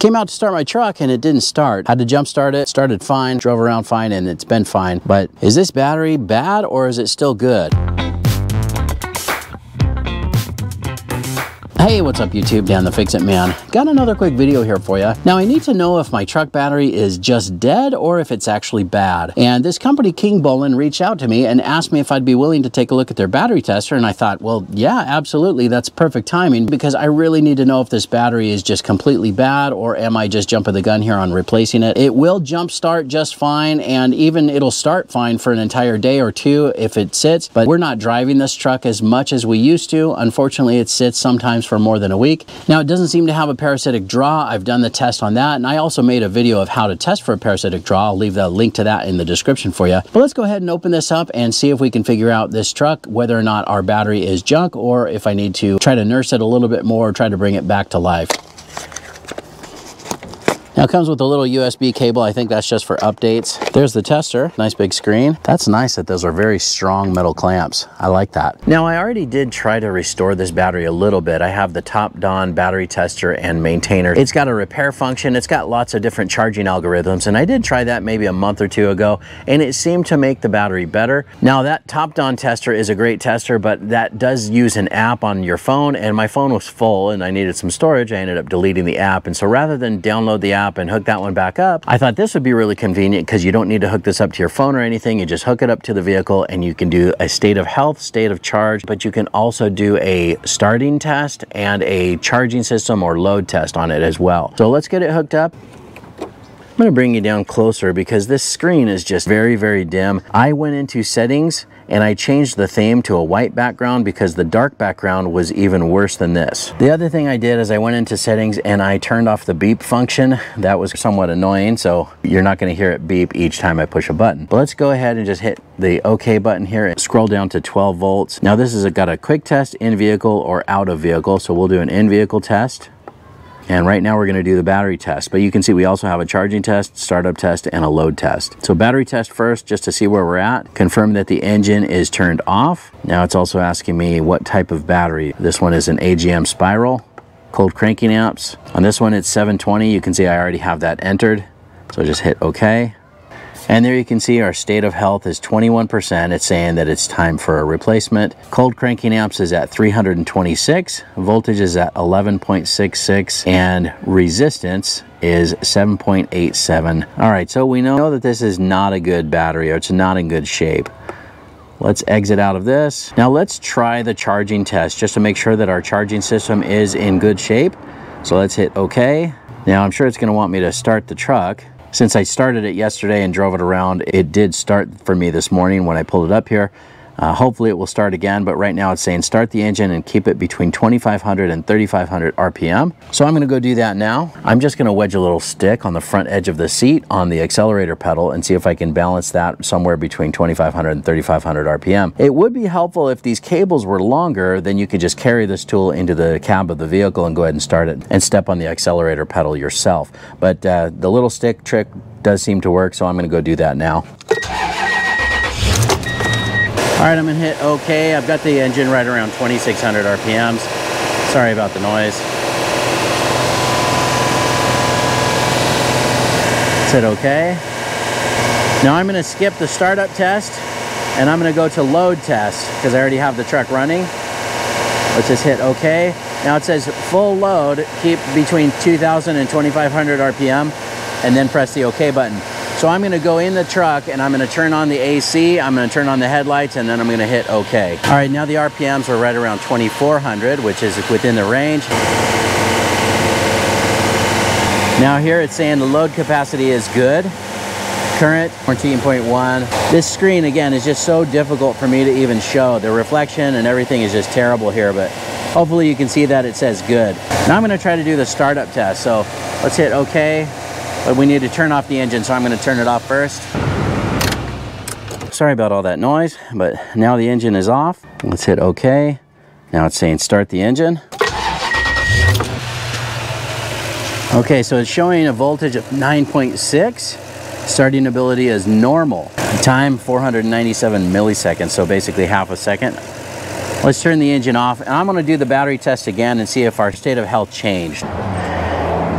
Came out to start my truck and it didn't start. Had to jump start it, started fine, drove around fine, and it's been fine. But is this battery bad or is it still good? Hey, what's up YouTube? Dan the Fix it Man. Got another quick video here for you. Now I need to know if my truck battery is just dead or if it's actually bad. And this company Kingbolen reached out to me and asked me if I'd be willing to take a look at their battery tester, and I thought, well, yeah, absolutely, that's perfect timing because I really need to know if this battery is just completely bad or am I just jumping the gun here on replacing it. It will jump start just fine, and even it'll start fine for an entire day or two if it sits, but we're not driving this truck as much as we used to. Unfortunately, it sits sometimes for more than a week. Now it doesn't seem to have a parasitic draw. I've done the test on that, and I also made a video of how to test for a parasitic draw. I'll leave the link to that in the description for you. But let's go ahead and open this up and see if we can figure out this truck, whether or not our battery is junk or if I need to try to nurse it a little bit more, try to bring it back to life. Now it comes with a little USB cable. I think that's just for updates. There's the tester, nice big screen. That's nice that those are very strong metal clamps. I like that. Now I already did try to restore this battery a little bit. I have the TOPDON battery tester and maintainer. It's got a repair function. It's got lots of different charging algorithms. And I did try that maybe a month or two ago, and it seemed to make the battery better. Now that TOPDON tester is a great tester, but that does use an app on your phone, and my phone was full and I needed some storage. I ended up deleting the app. And so rather than download the app and hook that one back up, I thought this would be really convenient because you don't need to hook this up to your phone or anything. You just hook it up to the vehicle and you can do a state of health, state of charge, but you can also do a starting test and a charging system or load test on it as well. So let's get it hooked up. I'm going to bring you down closer because this screen is just very, very dim. I went into settings and I changed the theme to a white background because the dark background was even worse than this. The other thing I did is I went into settings and I turned off the beep function. That was somewhat annoying, so you're not going to hear it beep each time I push a button. But let's go ahead and just hit the OK button here and scroll down to 12 volts. Now this has got a quick test, in vehicle or out of vehicle, so we'll do an in vehicle test. And right now we're going to do the battery test, but you can see we also have a charging test, startup test, and a load test. So battery test first, just to see where we're at. Confirm that the engine is turned off. Now it's also asking me what type of battery. This one is an AGM spiral, cold cranking amps. On this one it's 720. You can see I already have that entered. So just hit OK. And there you can see our state of health is 21%. It's saying that it's time for a replacement. Cold cranking amps is at 326. Voltage is at 11.66. And resistance is 7.87. All right, so we know that this is not a good battery, or it's not in good shape. Let's exit out of this. Now let's try the charging test just to make sure that our charging system is in good shape. So let's hit OK. Now I'm sure it's going to want me to start the truck. Since I started it yesterday and drove it around, it did start for me this morning when I pulled it up here. Hopefully it will start again, but right now it's saying start the engine and keep it between 2,500 and 3,500 RPM. So I'm going to go do that now. I'm just going to wedge a little stick on the front edge of the seat on the accelerator pedal and see if I can balance that somewhere between 2,500 and 3,500 RPM. It would be helpful if these cables were longer, then you could just carry this tool into the cab of the vehicle and go ahead and start it and step on the accelerator pedal yourself. But the little stick trick does seem to work, so I'm going to go do that now. All right, I'm gonna hit OK. I've got the engine right around 2,600 RPMs. Sorry about the noise. Let's hit OK. Now I'm gonna skip the startup test and I'm gonna go to load test because I already have the truck running. Let's just hit OK. Now it says full load, keep between 2,000 and 2,500 RPM, and then press the OK button. So I'm going to go in the truck and I'm going to turn on the AC, I'm going to turn on the headlights, and then I'm going to hit OK. All right, now the RPMs are right around 2,400, which is within the range. Now here it's saying the load capacity is good. Current, 14.1. This screen, again, is just so difficult for me to even show. The reflection and everything is just terrible here, but hopefully you can see that it says good. Now I'm going to try to do the startup test. So let's hit OK. But we need to turn off the engine, so I'm going to turn it off first. Sorry about all that noise, but now the engine is off. Let's hit OK. Now it's saying start the engine. Okay, so it's showing a voltage of 9.6. Starting ability is normal. Time 497 milliseconds, so basically half a second. Let's turn the engine off, and I'm going to do the battery test again and see if our state of health changed.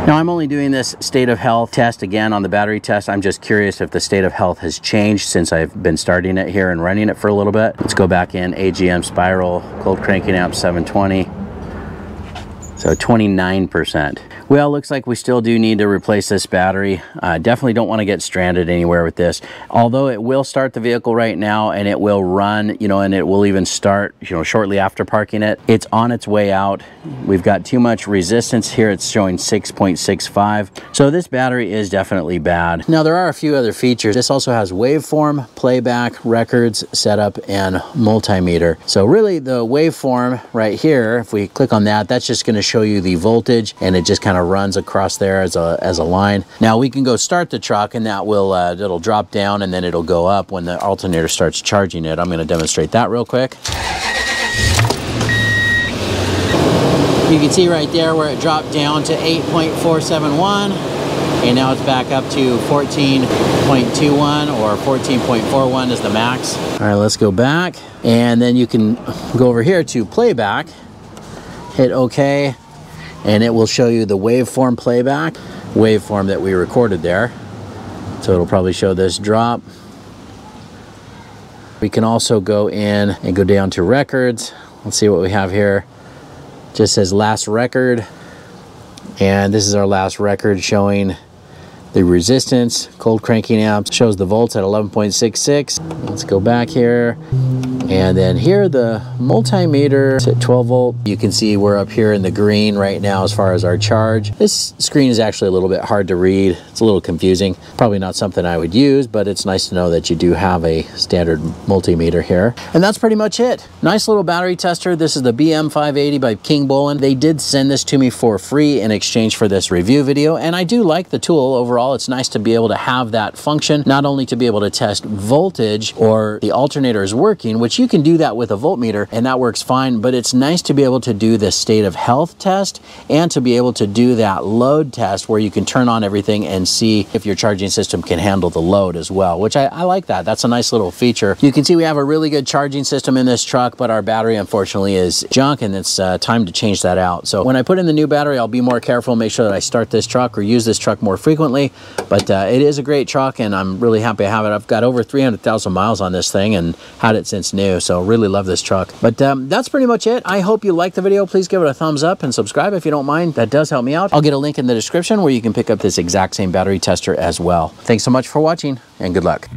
Now I'm only doing this state of health test again on the battery test. I'm just curious if the state of health has changed since I've been starting it here and running it for a little bit. Let's go back in AGM spiral, cold cranking amp 720. So 29%. Well, looks like we still do need to replace this battery. Definitely don't want to get stranded anywhere with this. Although it will start the vehicle right now and it will run, you know, and it will even start, you know, shortly after parking it. It's on its way out. We've got too much resistance here. It's showing 6.65. So this battery is definitely bad. Now there are a few other features. This also has waveform, playback, records, setup, and multimeter. So really the waveform right here, if we click on that, that's just going to show you the voltage, and it just kind of runs across there as a line. Now we can go start the truck, and that will it'll drop down, and then it'll go up when the alternator starts charging it. I'm going to demonstrate that real quick. You can see right there where it dropped down to 8.471, and now it's back up to 14.21 or 14.41 is the max. All right, let's go back, and then you can go over here to playback. Hit OK, and it will show you the waveform playback, waveform that we recorded there. So it'll probably show this drop. We can also go in and go down to records. Let's see what we have here. It just says last record, and this is our last record showing the resistance. Cold cranking amps shows the volts at 11.66. Let's go back here, and then here the multimeter is at 12 volt. You can see we're up here in the green right now as far as our charge. This screen is actually a little bit hard to read. It's a little confusing, probably not something I would use, but it's nice to know that you do have a standard multimeter here. And that's pretty much it. Nice little battery tester. This is the BM580 by King Boland. They did send this to me for free in exchange for this review video, and I do like the tool overall. It's nice to be able to have that function, not only to be able to test voltage or the alternator is working, which you can do that with a voltmeter and that works fine, but it's nice to be able to do the state of health test and to be able to do that load test where you can turn on everything and see if your charging system can handle the load as well, which I like that. That's a nice little feature. You can see we have a really good charging system in this truck, but our battery unfortunately is junk, and it's time to change that out. So when I put in the new battery, I'll be more careful, make sure that I start this truck or use this truck more frequently. But it is a great truck, and I'm really happy to have it. I've got over 300,000 miles on this thing and had it since new, so really love this truck. But that's pretty much it. I hope you liked the video. Please give it a thumbs up and subscribe if you don't mind. That does help me out. I'll get a link in the description where you can pick up this exact same battery tester as well. Thanks so much for watching, and good luck.